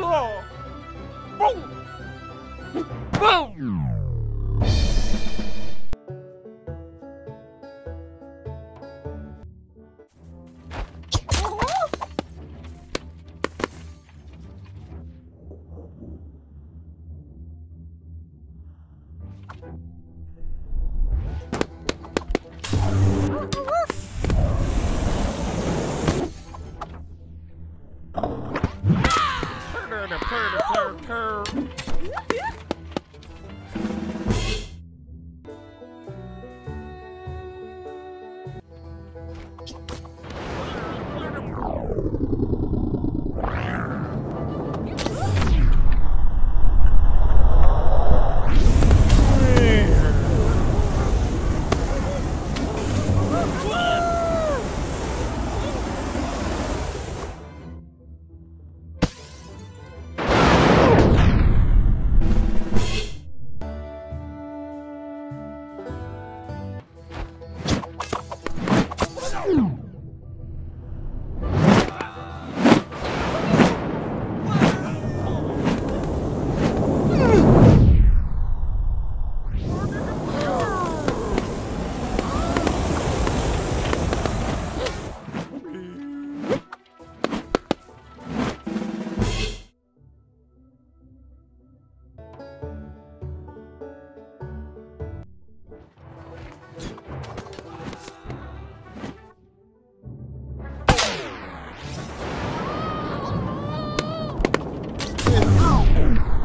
Law. Boom! Boom! Oh!